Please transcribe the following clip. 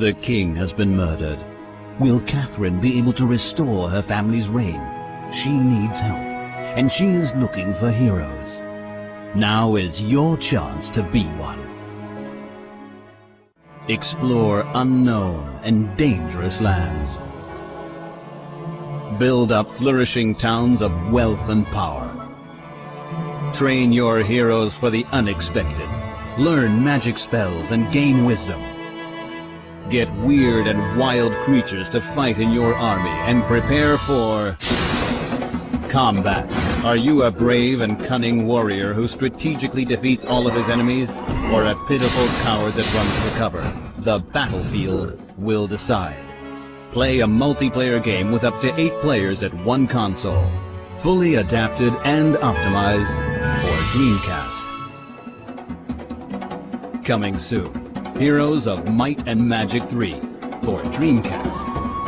The king has been murdered. Will Catherine be able to restore her family's reign? She needs help, and she is looking for heroes. Now is your chance to be one. Explore unknown and dangerous lands. Build up flourishing towns of wealth and power. Train your heroes for the unexpected. Learn magic spells and gain wisdom. Get weird and wild creatures to fight in your army and prepare for combat. Are you a brave and cunning warrior who strategically defeats all of his enemies, or a pitiful coward that runs for cover? The battlefield will decide. Play a multiplayer game with up to 8 players at one console. Fully adapted and optimized for Dreamcast. Coming soon, Heroes of Might and Magic 3 for Dreamcast.